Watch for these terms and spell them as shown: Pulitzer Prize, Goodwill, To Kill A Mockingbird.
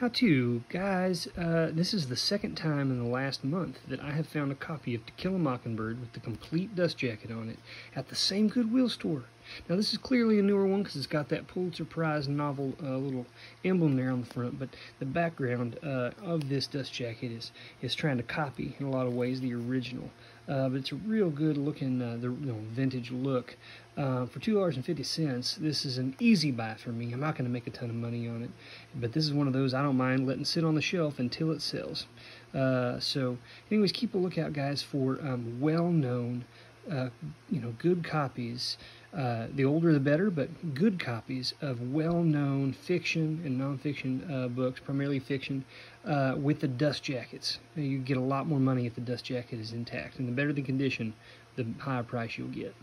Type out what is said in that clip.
How to, guys, this is the second time in the last month that I have found a copy of To Kill a Mockingbird with the complete dust jacket on it at the same Goodwill store. Now this is clearly a newer one because it's got that Pulitzer Prize novel little emblem there on the front, but the background of this dust jacket is trying to copy in a lot of ways the original. But it's a real good looking vintage look. For $2.50, this is an easy buy for me. I'm not going to make a ton of money on it, but this is one of those I don't mind letting sit on the shelf until it sells. So anyways, keep a lookout, guys, for well-known, good copies. The older the better, but good copies of well-known fiction and non-fiction books, primarily fiction, with the dust jackets. You get a lot more money if the dust jacket is intact, and the better the condition, the higher price you'll get.